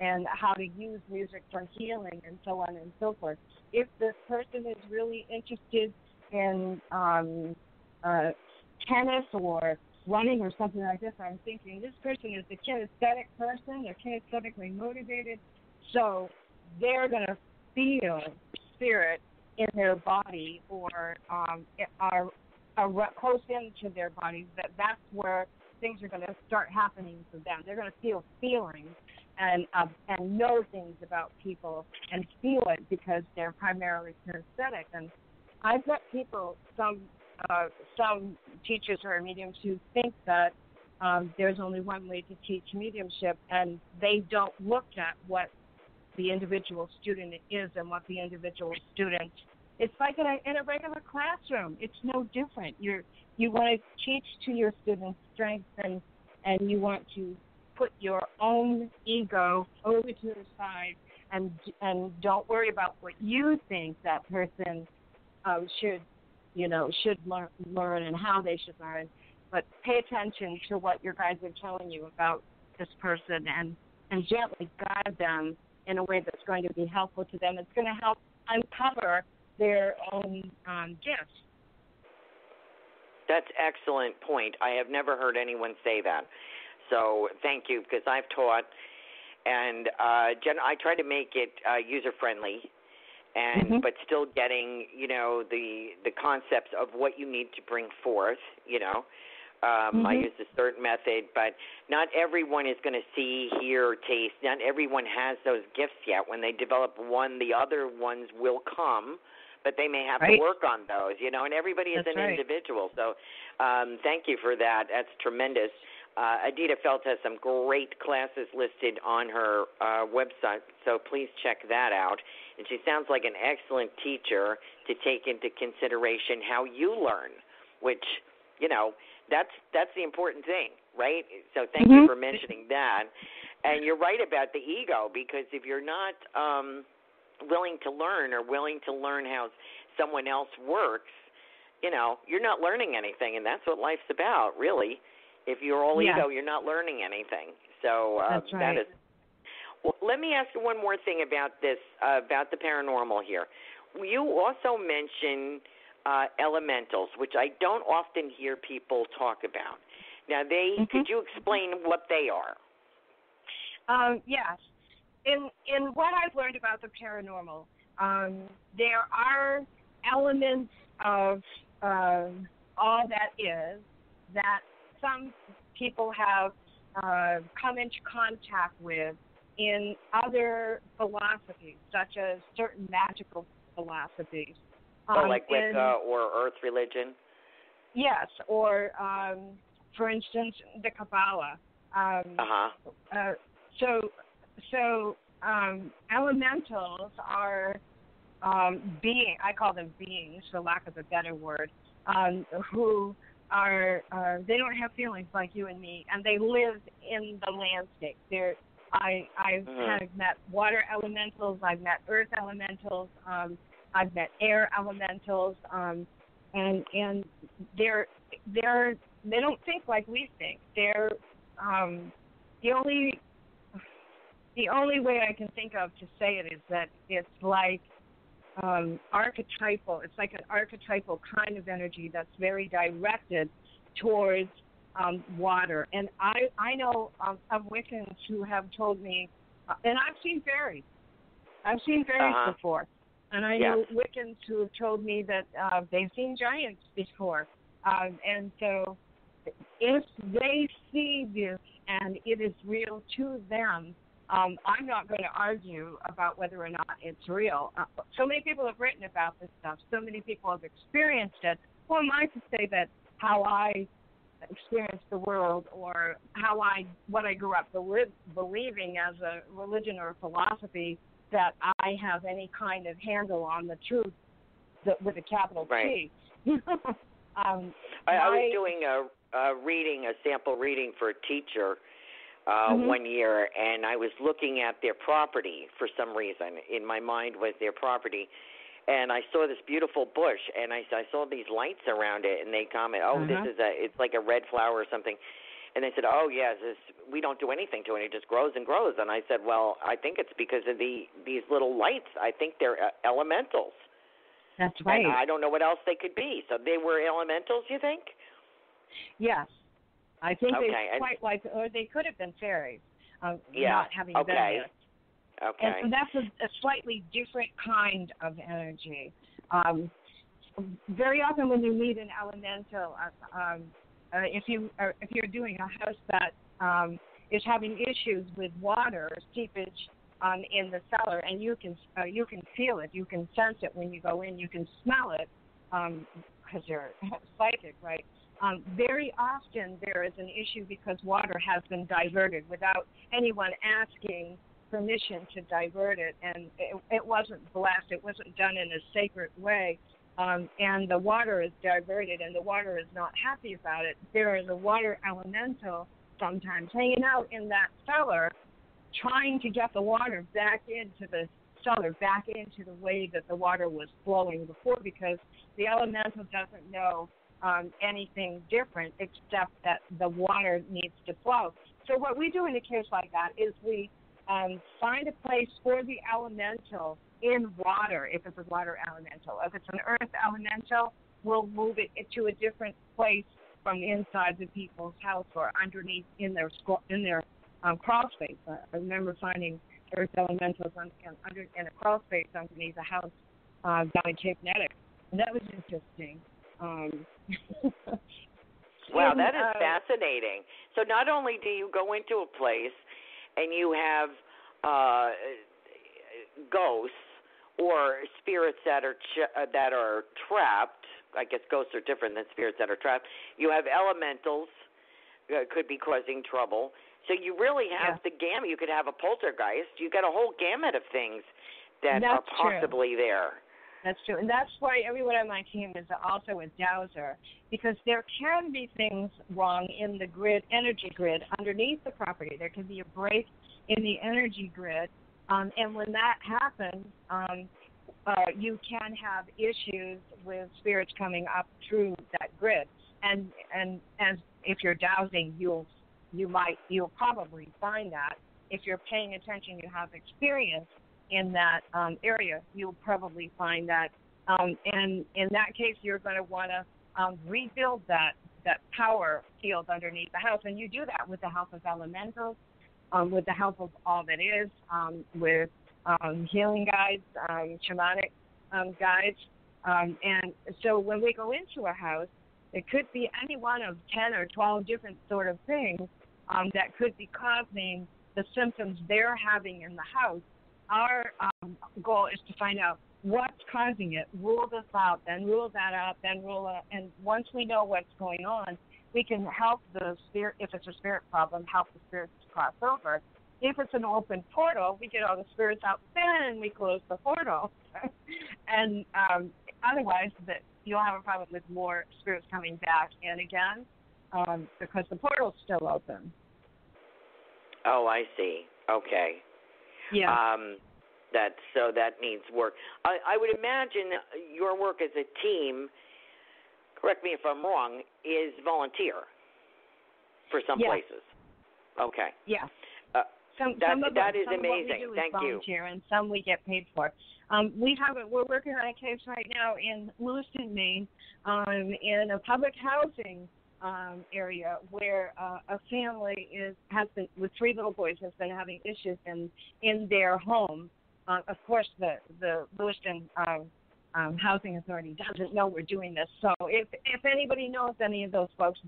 and how to use music for healing and so on and so forth. If this person is really interested in tennis or running or something like this, I'm thinking this person is a kinesthetic person, they're kinesthetically motivated, so they're going to feel spirit in their body or are close into their bodies, that's where things are going to start happening for them. They're going to feel feelings and know things about people and feel it because they're primarily kinesthetic. And I've met people, some teachers or mediums who think that there's only one way to teach mediumship, and they don't look at what the individual student is and what the individual student. It's like in a regular classroom. It's no different. You want to teach to your students' strengths, and you want to put your own ego over to the side and don't worry about what you think that person should learn and how they should learn, but pay attention to what your guides are telling you about this person and gently guide them in a way that's going to be helpful to them. It's going to help uncover their own gifts. That's an excellent point. I have never heard anyone say that. So thank you, because I've taught, and Jen, I try to make it user-friendly, and but still getting, the concepts of what you need to bring forth, I use a certain method, but not everyone is going to see, hear, or taste. Not everyone has those gifts yet. When they develop one, the other ones will come, but they may have to work on those, and everybody is individual. So thank you for that. That's tremendous. Eddita Felt has some great classes listed on her website, so please check that out. And she sounds like an excellent teacher to take into consideration how you learn, which, that's the important thing, right? So thank you for mentioning that. And you're right about the ego, because if you're not willing to learn how someone else works, you're not learning anything, and that's what life's about, really. If you're all ego, you're not learning anything. So that's right. That is. Well, let me ask you one more thing about this, about the paranormal here. You also mention elementals, which I don't often hear people talk about. Now, could you explain what they are? Yes. In what I've learned about the paranormal, there are elements of all that is that some people have come into contact with in other philosophies, such as certain magical philosophies. Like Wicca or Earth religion? Yes, or for instance, the Kabbalah. So elementals are I call them beings, for lack of a better word, who are they don't have feelings like you and me, and they live in the landscape. I've met water elementals, I've met earth elementals, I've met air elementals, and they don't think like we think. They're the only way I can think of to say it is that it's like archetypal. It's like an archetypal kind of energy that's very directed towards water. And I know of Wiccans who have told me, and I've seen fairies before. And I know Wiccans who have told me that they've seen giants before. And so if they see this and it is real to them, I'm not going to argue about whether or not it's real. So many people have written about this stuff. So many people have experienced it. Who am I to say that how I experience the world or how what I grew up believing as a religion or a philosophy that I have any kind of handle on the truth with a capital T? I was doing a sample reading for a teacher 1 year, and I was looking at their property for some reason. In my mind was their property, and I saw this beautiful bush, and I saw these lights around it, and they comment, oh, this is it's like a red flower or something. And they said, oh, yes, we don't do anything to it. It just grows and grows. And I said, well, I think it's because of these little lights. I think they're elementals. That's right. And I don't know what else they could be. So they were elementals, you think? Yes. I think they quite like, or they could have been fairies. Not having been there. Okay. And so that's a slightly different kind of energy. Very often when you meet an elemental, if you're doing a house that is having issues with water or seepage in the cellar, and you can feel it, you can sense it when you go in, you can smell it because you're psychic, right? Very often there is an issue because water has been diverted without anyone asking permission to divert it, and it wasn't blessed, it wasn't done in a sacred way. And the water is diverted, and the water is not happy about it. There is a water elemental sometimes hanging out in that cellar, trying to get the water back into the cellar, back into the way that the water was flowing before, because the elemental doesn't know anything different except that the water needs to flow. So what we do in a case like that is we find a place for the elemental in water, if it's a water elemental. If it's an earth elemental, we'll move it to a different place from inside the people's house or underneath in their crawl space. I remember finding earth elementals in a crawl space underneath a house down in Cape Nettic. And that was interesting. Wow, that is fascinating. So not only do you go into a place and you have ghosts or spirits that are trapped. I guess ghosts are different than spirits that are trapped. You have elementals could be causing trouble. So you really have the gamut. You could have a poltergeist. You got a whole gamut of things that are possibly there. That's true. And that's why everyone on my team is also a dowser, because there can be things wrong in the grid, energy grid, underneath the property. There can be a break in the energy grid. And when that happens, you can have issues with spirits coming up through that grid. And if you're dowsing, you'll probably find that. If you're paying attention, you have experience in that area, you'll probably find that. And in that case, you're going to want to rebuild that power field underneath the house. And you do that with the help of elementals. With the help of all that is, with healing guides, shamanic guides. And so when we go into a house, it could be any one of 10 or 12 different sort of things that could be causing the symptoms they're having in the house. Our goal is to find out what's causing it, rule this out, then rule that out, then rule it out. And once we know what's going on, we can help the spirit, if it's a spirit problem, help the spirits to cross over. If it's an open portal, we get all the spirits out, then we close the portal. And otherwise, you'll have a problem with more spirits coming back in again because the portal's still open. Oh, I see. Okay. Yeah. So that needs work. I would imagine your work as a team, correct me if I'm wrong, is volunteer for some places. Okay. Yes. That is amazing. Thank you. Volunteer, and some we get paid for. We're working on a case right now in Lewiston, Maine, in a public housing area where a family with three little boys has been having issues in their home. Of course, the Lewiston Housing Authority doesn't know we're doing this, so if anybody knows any of those folks,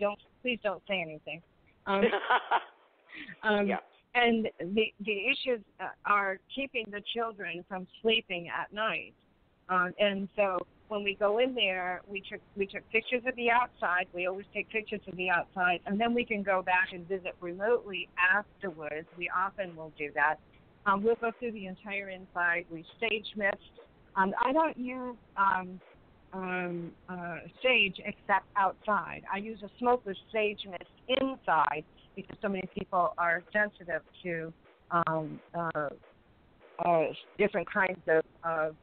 please don't say anything. And the issues are keeping the children from sleeping at night, and so when we go in there, we took pictures of the outside. We always take pictures of the outside, and then we can go back and visit remotely afterwards. We often will do that. We'll go through the entire inside. We stage mist. I don't use sage except outside. I use a smokeless sage mist inside because so many people are sensitive to different kinds of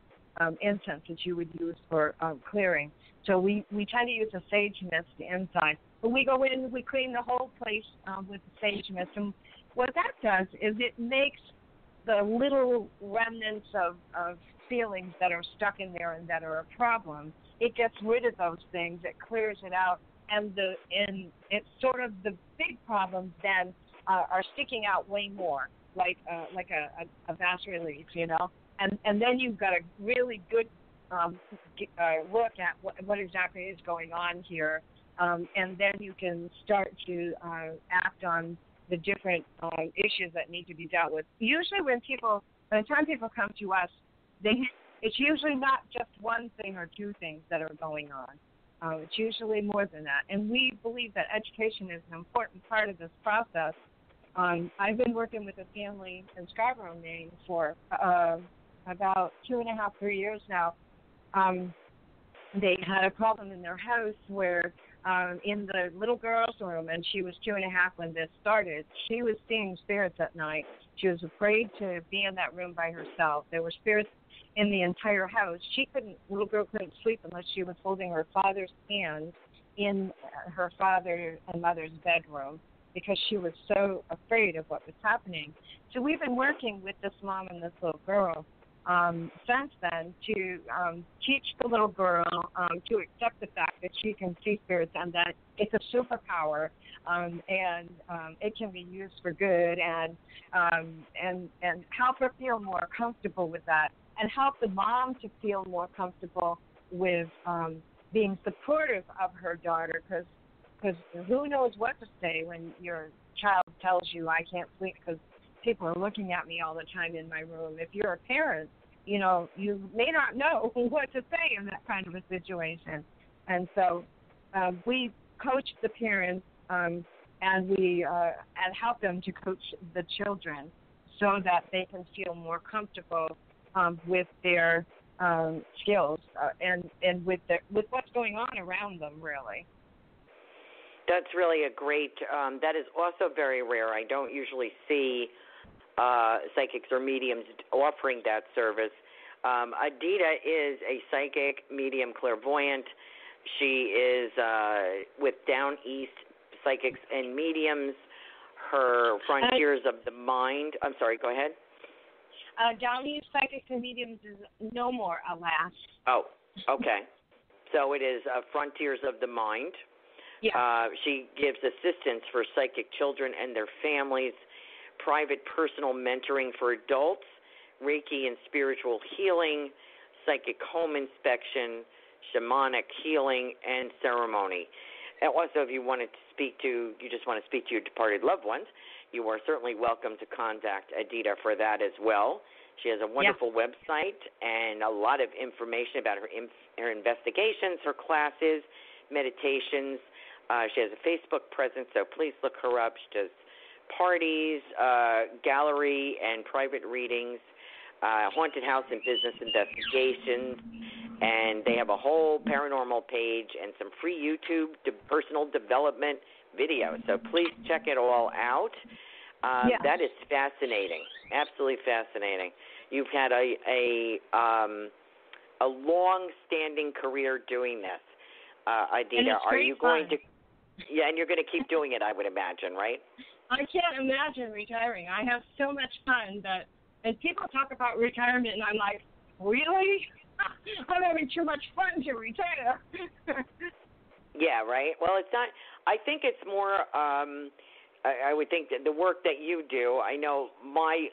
incense that you would use for clearing. So we tend to use a sage mist inside. But we go in, we clean the whole place with the sage mist. And what that does is it makes the little remnants of feelings that are stuck in there and that are a problem, it gets rid of those things, it clears it out, and it's sort of the big problems then are sticking out way more, like a bas relief, you know? And then you've got a really good look at what exactly is going on here, and then you can start to act on the different issues that need to be dealt with. Usually by the time people come to us, it's usually not just one thing or two things that are going on. It's usually more than that. And we believe that education is an important part of this process. I've been working with a family in Scarborough, Maine for about 2.5 to 3 years now. They had a problem in their house where in the little girl's room, and she was 2.5 when this started, she was seeing spirits at night. She was afraid to be in that room by herself. There were spirits in the entire house. Little girl couldn't sleep unless she was holding her father's hand in her father and mother's bedroom because she was so afraid of what was happening. So we've been working with this mom and this little girl since then to teach the little girl to accept the fact that she can see spirits and that it's a superpower and it can be used for good and help her feel more comfortable with that and help the mom to feel more comfortable with being supportive of her daughter because who knows what to say when your child tells you, I can't sleep because people are looking at me all the time in my room. If you're a parent, you know, you may not know what to say in that kind of a situation. And so we coach the parents and help them to coach the children so that they can feel more comfortable with their skills and with what's going on around them, really. That's really a great, that is also very rare. I don't usually see psychics or mediums offering that service. Eddita is a psychic medium clairvoyant. She is with Down East Psychics and Mediums, her Frontiers of the Mind. I'm sorry, go ahead. Down East Psychics and Mediums is no more, alas. Oh, okay. So it is Frontiers of the Mind. Yeah. She gives assistance for psychic children and their families, private personal mentoring for adults, Reiki and spiritual healing, psychic home inspection, shamanic healing, and ceremony. And also, if you want to speak to your departed loved ones, you are certainly welcome to contact Eddita for that as well. She has a wonderful website and a lot of information about her investigations, her classes, meditations. She has a Facebook presence, so please look her up. She does parties, gallery, and private readings, haunted house and business investigations, and they have a whole paranormal page and some free YouTube personal development videos. So please check it all out. That is fascinating, absolutely fascinating. You've had a long-standing career doing this, Eddita. Are you going to? Yeah, and you're going to keep doing it, I would imagine, right? I can't imagine retiring. I have so much fun that, and people talk about retirement, and I'm like, really? I'm having too much fun to retire. Yeah, right. Well, it's not. I think it's more. I would think that the work that you do. I know my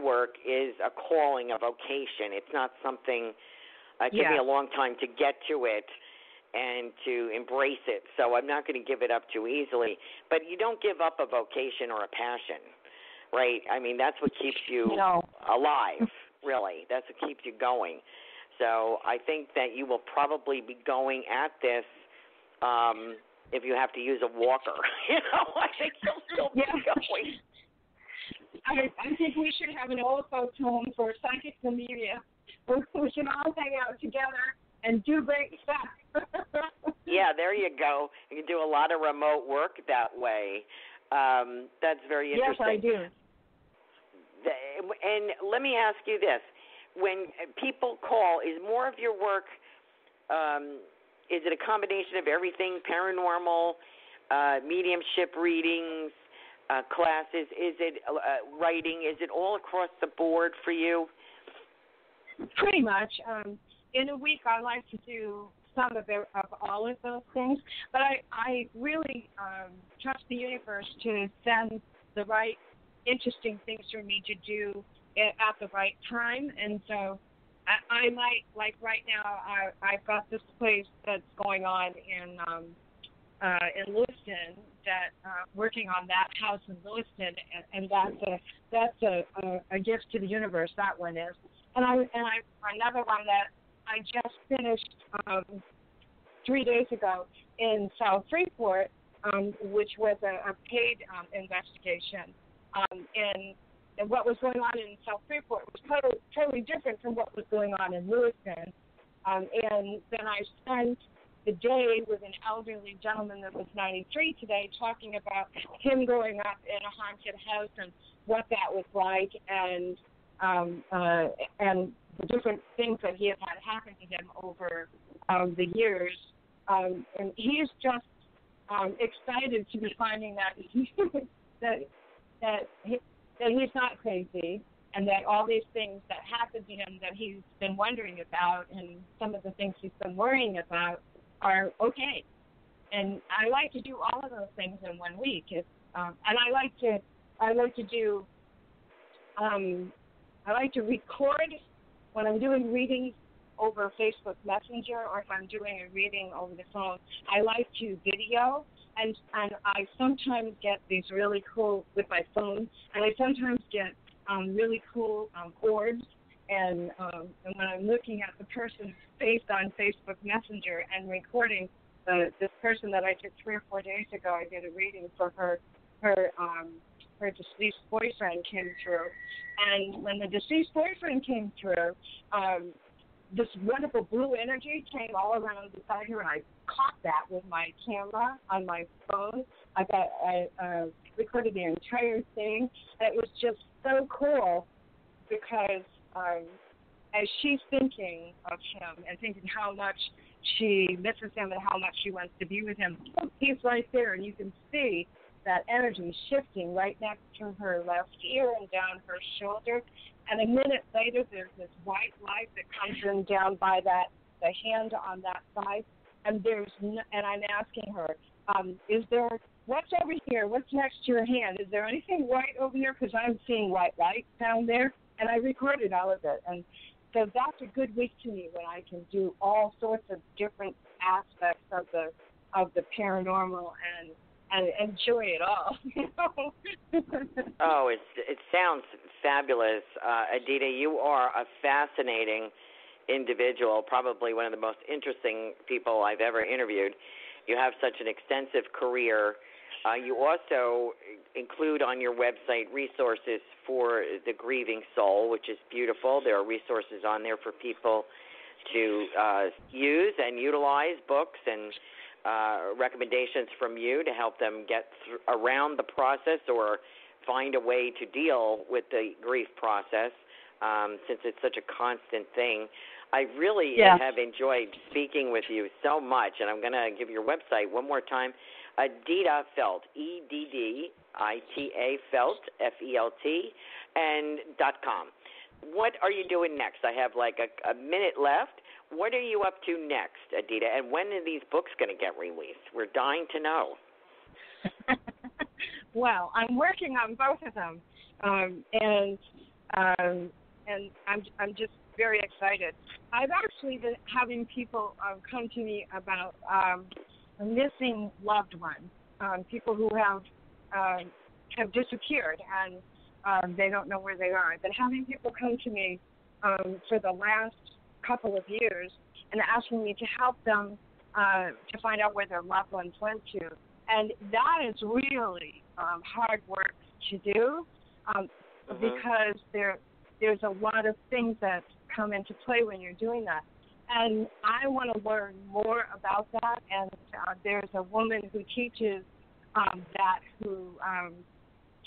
work is a calling, a vocation. It's not something. It took me a long time to get to it and to embrace it, so I'm not going to give it up too easily. But you don't give up a vocation or a passion, right? I mean, that's what keeps you alive, really. That's what keeps you going. So I think that you will probably be going at this if you have to use a walker. You know, I think you'll still be going. I think we should have an old folks home for psychics and media. We should all hang out together and do great stuff. Yeah, there you go. You can do a lot of remote work that way. That's very interesting. Yes, I do. And let me ask you this. when people call, is more of your work, is it a combination of everything, paranormal, mediumship readings, classes? Is it writing? Is it all across the board for you? Pretty much. In a week, I like to do some of all of those things, but I really trust the universe to send the right interesting things for me to do at the right time. And so I might, like right now, I've got this place that's going on in Lewiston that working on that house in Lewiston, and that's a gift to the universe. That one is, and I another one that I just finished 3 days ago in South Freeport, which was a paid investigation. And what was going on in South Freeport was totally different from what was going on in Lewiston. And then I spent the day with an elderly gentleman that was 93 today talking about him growing up in a haunted house and what that was like, and the different things that he has had happen to him over the years. And he's just excited to be finding that that he's not crazy, and that all these things that happened to him that he's been wondering about, and some of the things he's been worrying about, are okay. And I like to do all of those things in 1 week. And I like to record when I'm doing readings over Facebook Messenger, or if I'm doing a reading over the phone. I like to video. And I sometimes get these really cool, with my phone, and I sometimes get really cool orbs. And when I'm looking at the person's face on Facebook Messenger and recording this person that I took 3 or 4 days ago, I did a reading for her deceased boyfriend came through. And when the deceased boyfriend came through, this wonderful blue energy came all around beside her, and I caught that with my camera on my phone. I recorded the entire thing, and it was just so cool because as she's thinking of him and thinking how much she misses him and how much she wants to be with him, he's right there, and you can see that energy shifting right next to her left ear and down her shoulder. And a minute later, there's this white light that comes in down by the hand on that side. And and I'm asking her, what's over here? What's next to your hand? Is there anything white over here? Because I'm seeing white light down there. And I recorded all of it. And so that's a good week to me when I can do all sorts of different aspects of the paranormal and enjoy it all. Oh, it sounds fabulous, Eddita. You are a fascinating individual, probably one of the most interesting people I've ever interviewed. You have such an extensive career. You also include on your website resources for the grieving soul, which is beautiful. There are resources on there for people to use and utilize, books and recommendations from you to help them get around the process or find a way to deal with the grief process, since it's such a constant thing. I really have enjoyed speaking with you so much, and I'm going to give your website one more time, Eddita Felt, E-D-D-I-T-A Felt, F-E-L-T, and .com. What are you doing next? I have like a minute left. What are you up to next, Eddita? And when are these books going to get released? We're dying to know. Well, I'm working on both of them, and I'm just very excited. I've actually been having people come to me about missing loved ones, people who have disappeared and they don't know where they are. I've been having people come to me for the last couple of years and asking me to help them to find out where their loved ones went to. And that is really hard work to do because there's a lot of things that come into play when you're doing that. And I want to learn more about that. And there's a woman who teaches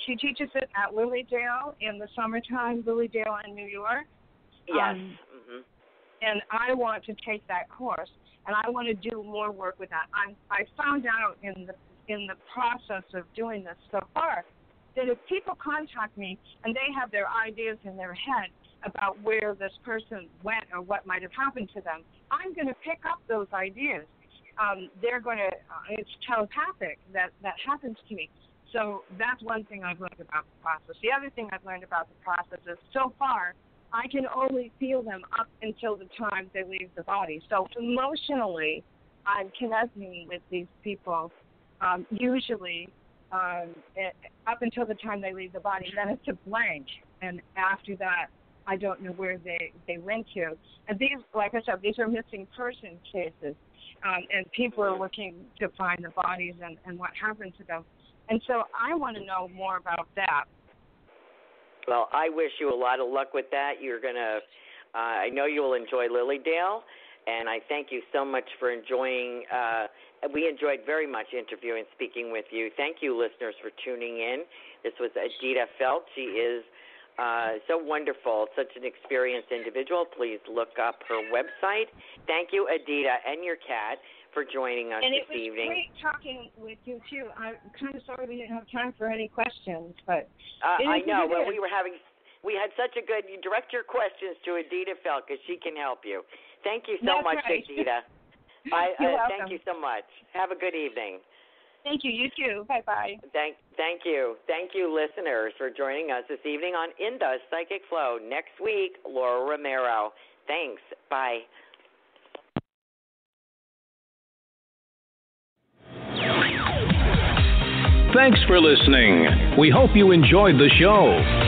she teaches it at Lily Dale in the summertime, Lily Dale in New York. Yes. And I want to take that course, and I want to do more work with that. I found out in the process of doing this so far that if people contact me and they have their ideas in their head about where this person went or what might have happened to them, I'm going to pick up those ideas. They're going to, it's telepathic that happens to me. So that's one thing I've learned about the process. The other thing I've learned about the process is so far I can only feel them up until the time they leave the body. So emotionally, I'm connecting with these people usually up until the time they leave the body. And then it's a blank. And after that, I don't know where they went to. And these, like I said, these are missing person cases. And people are looking to find the bodies and what happened to them. And so I want to know more about that. Well, I wish you a lot of luck with that. You're going to I know you'll enjoy Lily Dale, and I thank you so much for enjoying. We enjoyed very much interviewing and speaking with you. Thank you, listeners, for tuning in. This was Eddita Felt. She is so wonderful, such an experienced individual. Please look up her website. Thank you, Eddita, and your cat, for joining us this evening. And it was great talking with you, too. I'm kind of sorry we didn't have time for any questions, but I know. Well, we had such a good, you direct your questions to Eddita Felt, because she can help you. Thank you so much, Eddita. You're welcome. Thank you so much. Have a good evening. Thank you. You too. Bye-bye. Thank you. Thank you, listeners, for joining us this evening on In The Psychic Flow. Next week, Laura Romero. Thanks. Bye. Thanks for listening. We hope you enjoyed the show.